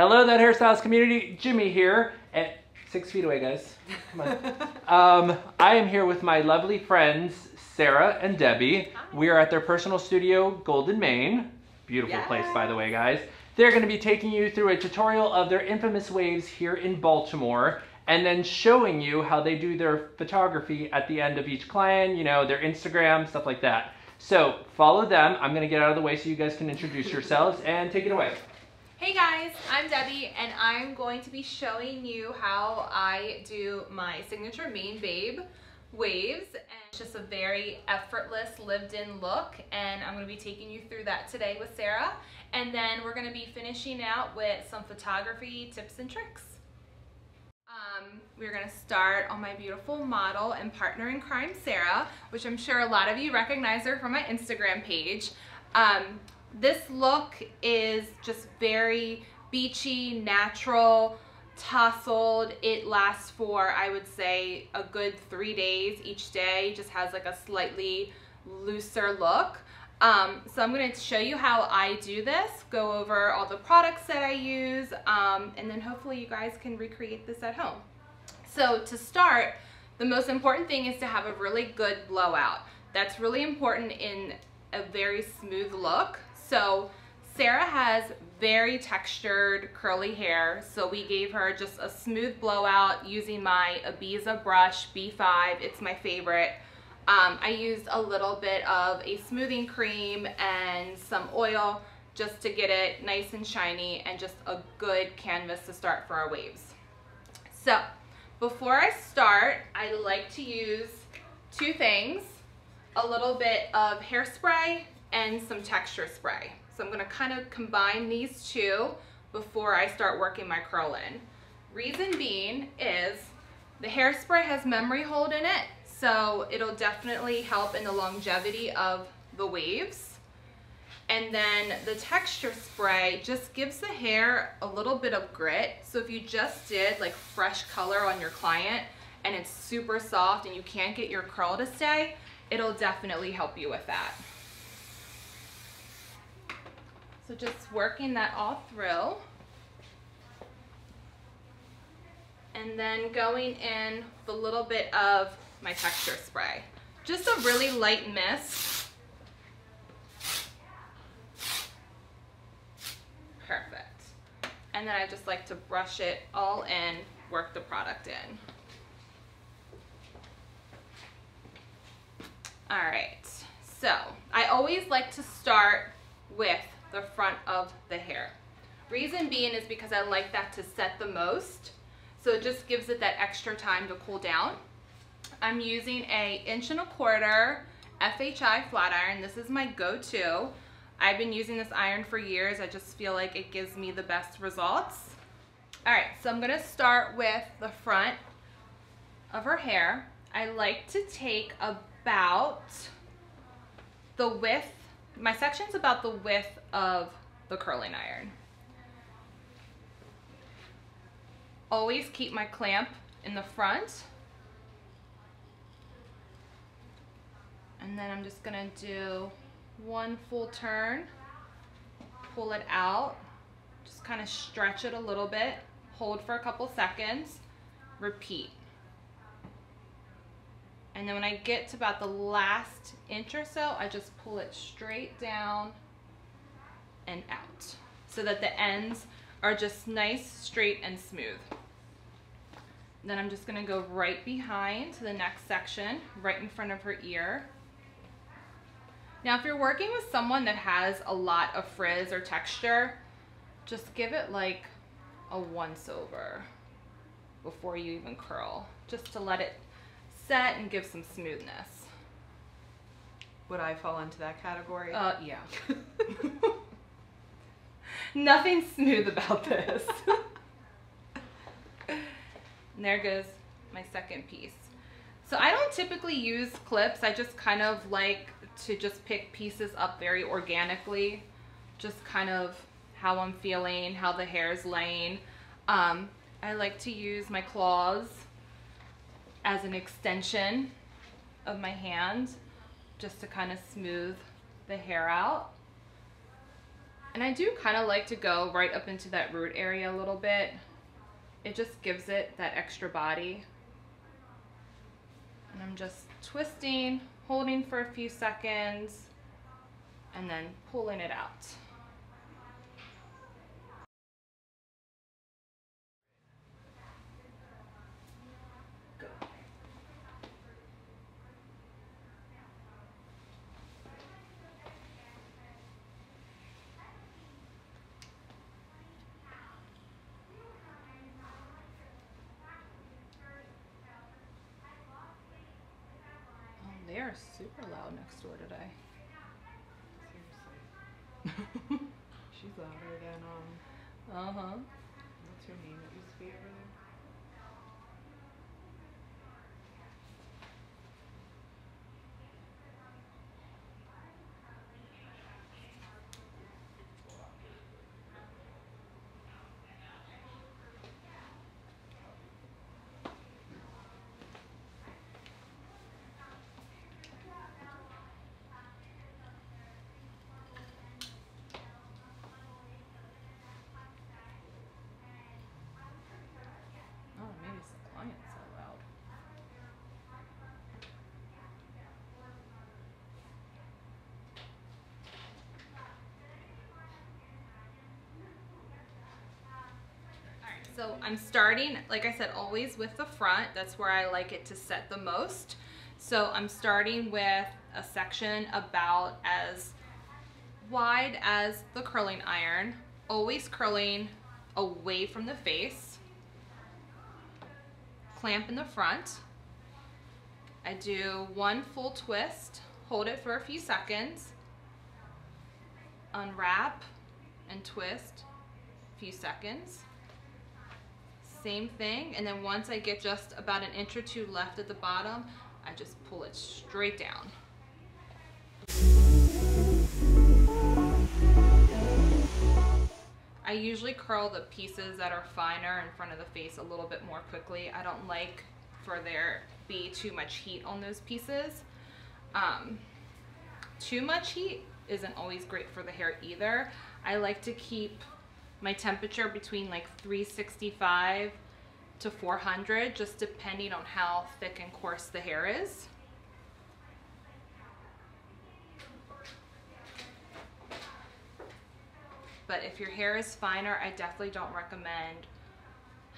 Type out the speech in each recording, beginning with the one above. Hello, that hairstylist community. Jimmy here at 6 feet away, guys. Come on. I am here with my lovely friends, Sarah and Debbie. Hi. We are at their personal studio, GOLDXMANE. Beautiful place, by the way, guys. They're going to be taking you through a tutorial of their infamous waves here in Baltimore, and then showing you how they do their photography at the end of each client, you know, their Instagram, stuff like that. So follow them. I'm going to get out of the way so you guys can introduce yourselves and take it away. Hey guys, I'm Debbie, and I'm going to be showing you how I do my signature Main Babe waves. And it's just a very effortless, lived-in look, and I'm going to be taking you through that today with Sarah. And then we're going to be finishing out with some photography tips and tricks. We're going to start on my beautiful model and partner in crime, Sarah, which I'm sure a lot of you recognize her from my Instagram page. This look is just very beachy, natural, tousled. It lasts for, I would say, a good 3 days. Each day just has like a slightly looser look. So I'm going to show you how I do this, go over all the products that I use, and then hopefully you guys can recreate this at home. So to start, the most important thing is to have a really good blowout. That's really important in a very smooth look. So Sarah has very textured curly hair, so we gave her just a smooth blowout using my Ibiza brush, B5. It's my favorite. I used a little bit of a smoothing cream and some oil just to get it nice and shiny and just a good canvas to start for our waves. So before I start, I like to use two things, a little bit of hairspray and some texture spray. So I'm going to kind of combine these two before I start working my curl in. Reason being is the hairspray has memory hold in it, so it'll definitely help in the longevity of the waves. And then the texture spray just gives the hair a little bit of grit. So if you just did like fresh color on your client and it's super soft and you can't get your curl to stay, it'll definitely help you with that. So just working that all through. And then going in with a little bit of my texture spray. Just a really light mist. Perfect. And then I just like to brush it all in, work the product in. All right, so I always like to start with the front of the hair. Reason being is because I like that to set the most. So it just gives it that extra time to cool down. I'm using a 1 1/4" FHI flat iron. This is my go-to. I've been using this iron for years. I just feel like it gives me the best results. All right, so I'm gonna start with the front of her hair. I like to take about the width, my section's about the width of the curling iron. Always keep my clamp in the front. And then I'm just gonna do one full turn, pull it out, just kind of stretch it a little bit, hold for a couple seconds, repeat. And then when I get to about the last inch or so, I just pull it straight down and out so that the ends are just nice, straight, and smooth. Then I'm just gonna go right behind to the next section, right in front of her ear. Now, if you're working with someone that has a lot of frizz or texture, just give it like a once over before you even curl, just to let it set and give some smoothness. Would I fall into that category? Yeah. Nothing smooth about this. And there goes my second piece. So I don't typically use clips. I just kind of like to just pick pieces up very organically, just kind of how I'm feeling, how the hair is laying. I like to use my claws as an extension of my hand, just to kind of smooth the hair out. And I do kind of like to go right up into that root area a little bit. It just gives it that extra body. And I'm just twisting, holding for a few seconds, and then pulling it out. Are super loud next door today. Seriously. She's louder than what's her name that used to be over there? So I'm starting, like I said, always with the front. That's where I like it to set the most. So I'm starting with a section about as wide as the curling iron, always curling away from the face, clamp in the front. I do one full twist, hold it for a few seconds, unwrap and twist a few seconds. Same thing, and then once I get just about an inch or two left at the bottom, I just pull it straight down. I usually curl the pieces that are finer in front of the face a little bit more quickly. I don't like for there be too much heat on those pieces. Too much heat isn't always great for the hair either. I like to keep my temperature between like 365 to 400, just depending on how thick and coarse the hair is. But if your hair is finer, I definitely don't recommend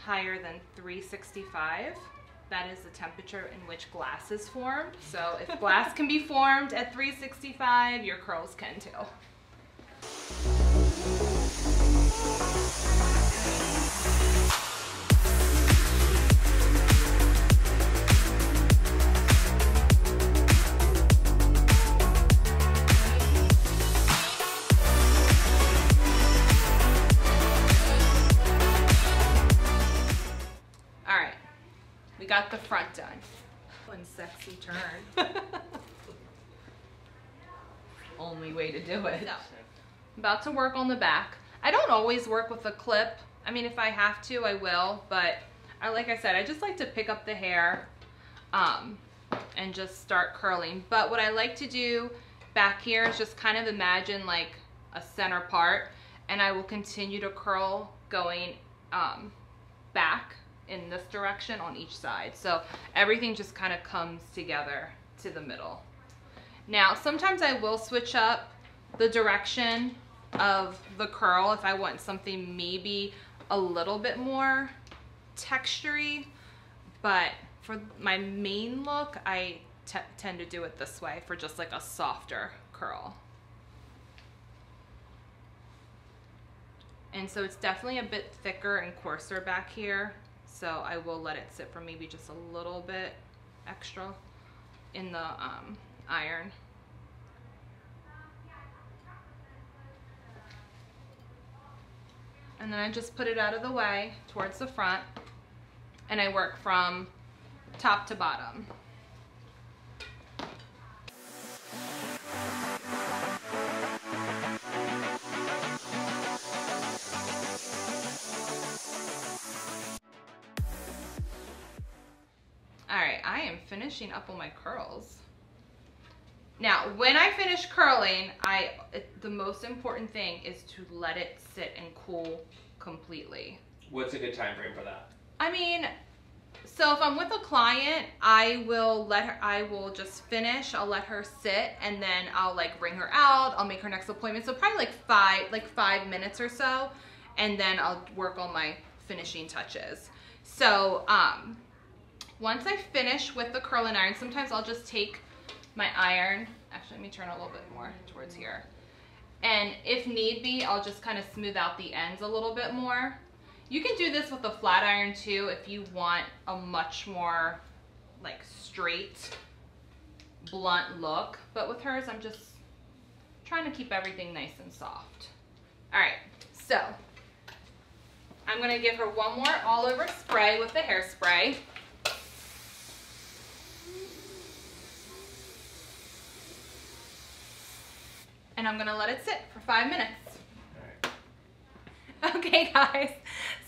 higher than 365. That is the temperature in which glass is formed. So if glass can be formed at 365, your curls can too. Got the front done. One sexy turn. Only way to do it. So, I'm about to work on the back. I don't always work with a clip. I mean, if I have to, I will, but like I said, I just like to pick up the hair and just start curling. But what I like to do back here is just kind of imagine like a center part, and I will continue to curl going back in this direction on each side. So everything just kind of comes together to the middle. Now, sometimes I will switch up the direction of the curl if I want something maybe a little bit more textury, but for my main look, I tend to do it this way for just like a softer curl. And so it's definitely a bit thicker and coarser back here. So I will let it sit for maybe just a little bit extra in the iron. And then I just put it out of the way towards the front, and I work from top to bottom. All right, I am finishing up on my curls. Now, when I finish curling, the most important thing is to let it sit and cool completely. What's a good time frame for that? I mean, so if I'm with a client, I will just finish, I'll let her sit, and then I'll like bring her out, I'll make her next appointment. So probably like 5 minutes or so, and then I'll work on my finishing touches. So once I finish with the curl and iron, sometimes I'll just take my iron, actually let me turn a little bit more towards here, and if need be, I'll just kind of smooth out the ends a little bit more. You can do this with a flat iron too if you want a much more like straight, blunt look, but with hers, I'm just trying to keep everything nice and soft. All right, so I'm gonna give her one more all over spray with the hairspray. And I'm gonna let it sit for 5 minutes. All right. Okay, guys,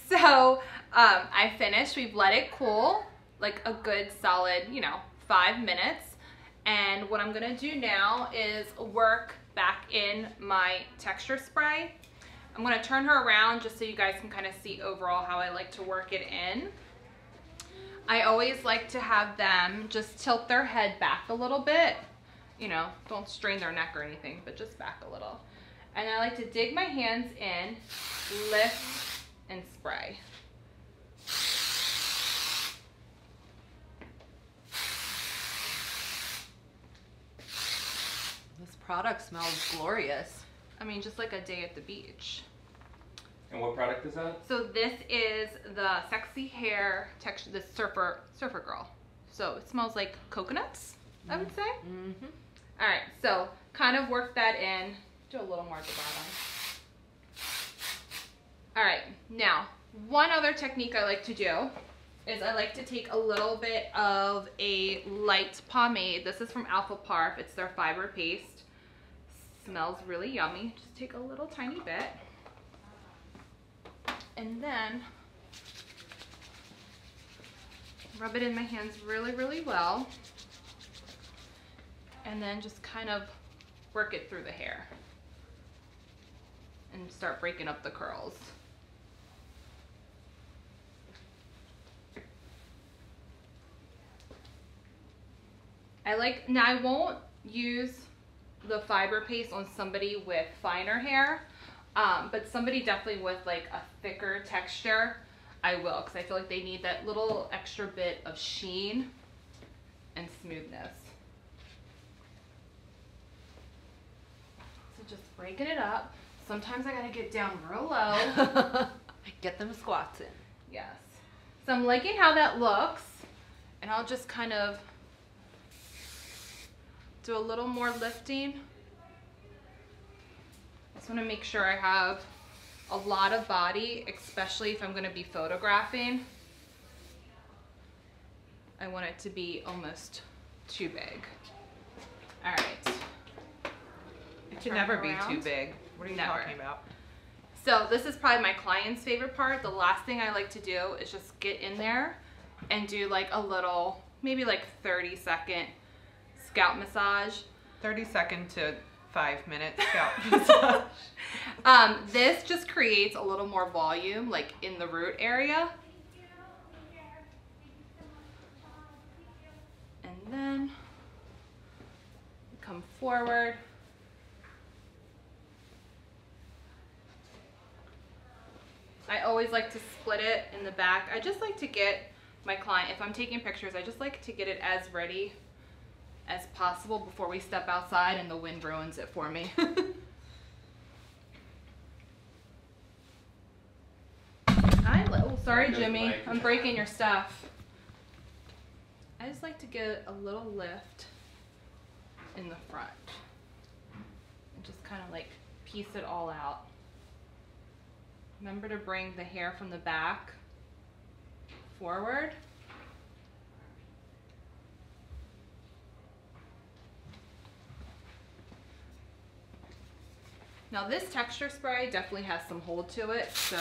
so I finished. We've let it cool, like a good solid, you know, 5 minutes. And what I'm gonna do now is work back in my texture spray. I'm gonna turn her around just so you guys can kind of see overall how I like to work it in. I always like to have them just tilt their head back a little bit. You know, don't strain their neck or anything, but just back a little. And I like to dig my hands in, lift, and spray. This product smells glorious. I mean, just like a day at the beach. And what product is that? So this is the Sexy Hair Texture, the Surfer Girl. So it smells like coconuts, I would say. Mm-hmm. All right, so kind of work that in. Do a little more at the bottom. All right, now, one other technique I like to do is I like to take a little bit of a light pomade. This is from Alpha Parf. It's their fiber paste. Smells really yummy. Just take a little tiny bit. And then rub it in my hands really, really well. And then just kind of work it through the hair and start breaking up the curls. I like, now I won't use the fiber paste on somebody with finer hair, but somebody definitely with like a thicker texture, I will, because I feel like they need that little extra bit of sheen and smoothness. Just breaking it up. Sometimes I gotta get down real low. Get them squats in. Yes. So I'm liking how that looks, and I'll just kind of do a little more lifting. I just want to make sure I have a lot of body, especially if I'm going to be photographing. I want it to be almost too big. All right. It should never be too big. What are you talking about? So this is probably my client's favorite part. The last thing I like to do is just get in there and do like a little, maybe like 30-second scalp massage. 30-second to 5-minute scalp massage. This just creates a little more volume, like in the root area. And then come forward. I always like to split it in the back. I just like to get my client, if I'm taking pictures, I just like to get it as ready as possible before we step outside and the wind ruins it for me. Oh, sorry, Jimmy. I'm breaking your stuff. I just like to get a little lift in the front and just kind of like piece it all out. Remember to bring the hair from the back forward. Now this texture spray definitely has some hold to it, so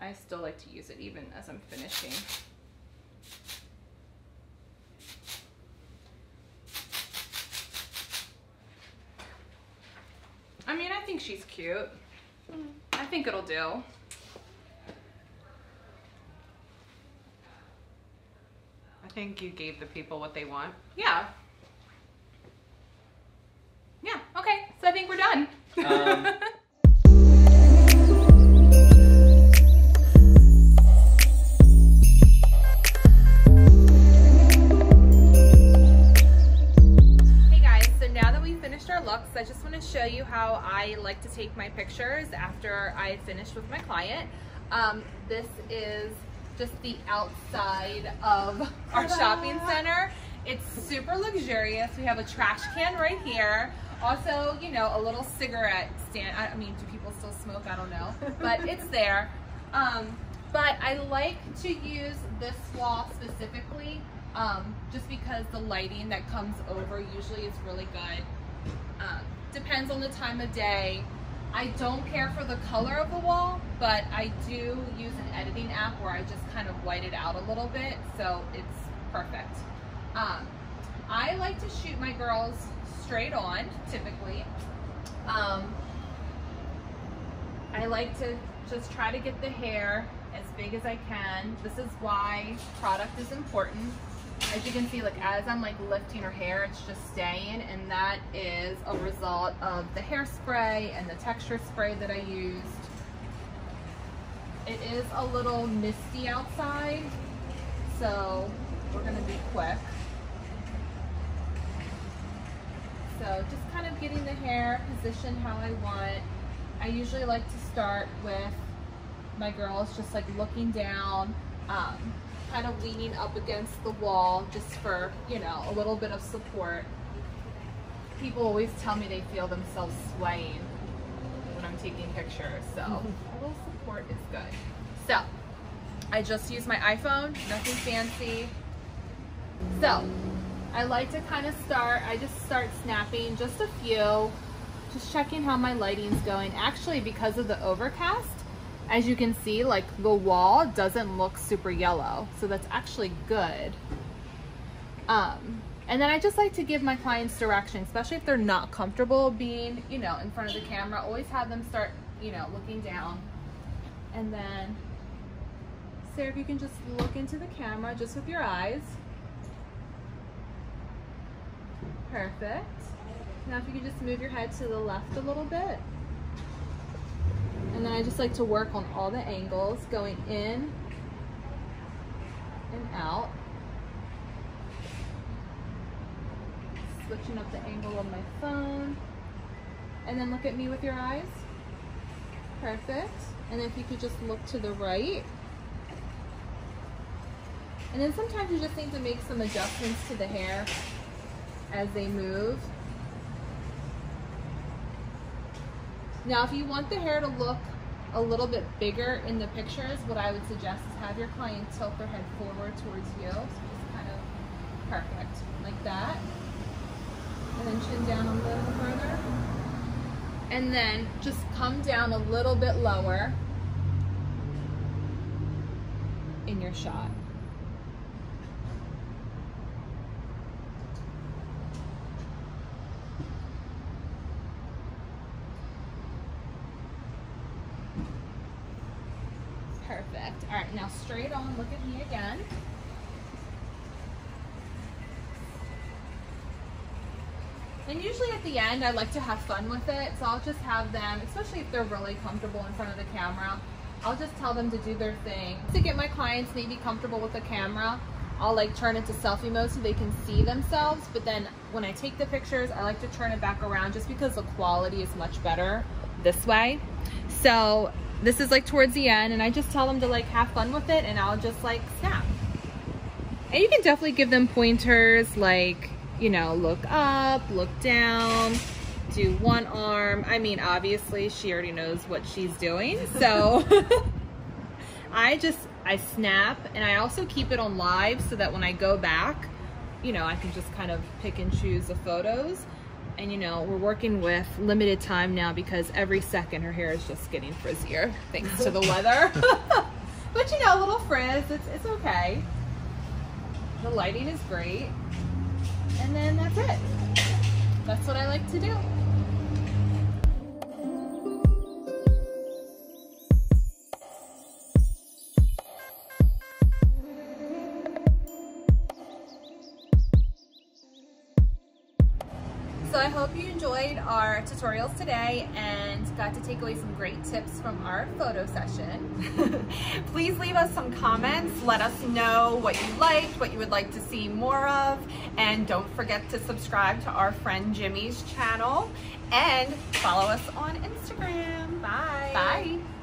I still like to use it even as I'm finishing. think she's cute. I think it'll do. I think you gave the people what they want. Yeah. Yeah, okay, so I think we're done. Looks. I just want to show you how I like to take my pictures after I finish with my client. This is just the outside of our shopping center. It's super luxurious. We have a trash can right here. Also, you know, a little cigarette stand. I mean, do people still smoke? I don't know, but it's there. But I like to use this wall specifically just because the lighting that comes over usually is really good. Depends on the time of day. I don't care for the color of the wall, but I do use an editing app where I just kind of white it out a little bit, so it's perfect. I like to shoot my girls straight on, typically. I like to just try to get the hair as big as I can. This is why product is important. As you can see, like as I'm like lifting her hair, it's just staying, and that is a result of the hairspray and the texture spray that I used. It is a little misty outside, so we're gonna be quick. So just kind of getting the hair positioned how I want. I usually like to start with my girls just like looking down. Kind of leaning up against the wall just for, you know, a little bit of support. People always tell me they feel themselves swaying when I'm taking pictures, so a little support is good. So I just use my iPhone, nothing fancy. So I like to kind of start, I just start snapping just a few, just checking how my lighting's going. Actually, because of the overcast, as you can see, like the wall doesn't look super yellow, so that's actually good. And then I just like to give my clients direction, especially if they're not comfortable being, you know, in front of the camera. Always have them start, you know, looking down. And then, Sarah, if you can just look into the camera just with your eyes. Perfect. Now if you can just move your head to the left a little bit. And then I just like to work on all the angles, going in and out. Switching up the angle on my phone. And then look at me with your eyes. Perfect. And if you could just look to the right. And then sometimes you just need to make some adjustments to the hair as they move. Now, if you want the hair to look a little bit bigger in the pictures, what I would suggest is have your client tilt their head forward towards you. So just kind of perfect, like that. And then chin down a little further. And then just come down a little bit lower in your shot. Perfect. All right, now straight on, look at me again. And usually at the end, I like to have fun with it, so I'll just have them, especially if they're really comfortable in front of the camera, I'll just tell them to do their thing. To get my clients maybe comfortable with the camera, I'll like turn it to selfie mode so they can see themselves, but then when I take the pictures, I like to turn it back around just because the quality is much better this way. So this is like towards the end, and I just tell them to like have fun with it, and I'll just like snap. And you can definitely give them pointers, like, you know, look up, look down, do one arm. I mean, obviously she already knows what she's doing. So I snap, and I also keep it on live so that when I go back, you know, I can just kind of pick and choose the photos. And you know, we're working with limited time now because every second her hair is just getting frizzier thanks to the weather. But you know, a little frizz, it's okay. The lighting is great. And then that's it. That's what I like to do. So I hope you enjoyed our tutorials today and got to take away some great tips from our photo session. Please leave us some comments. Let us know what you liked, what you would like to see more of. And don't forget to subscribe to our friend Jimmy's channel and follow us on Instagram. Bye. Bye.